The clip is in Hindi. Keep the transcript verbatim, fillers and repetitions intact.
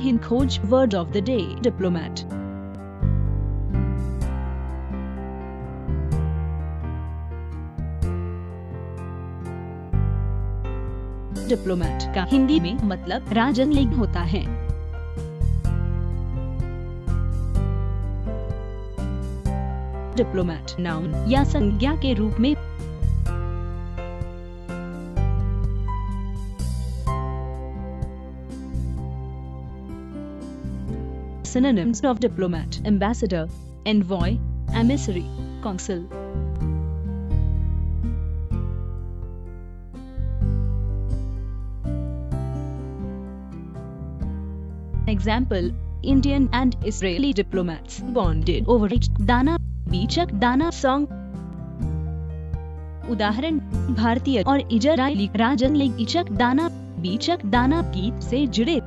HinKhoj word of the day: diplomat. Diplomat का हिंदी में मतलब राजनयिक होता है। डिप्लोमेट नाउन या संज्ञा के रूप में synonyms of diplomat: ambassador, envoy, emissary, consul. Example: Indian and Israeli diplomats bonded over Ichak Dana, Bichak Dana song। उदाहरण: भारतीय और इजरायली राजनयिक इचक दाना, बीचक दाना गीत से जुड़े।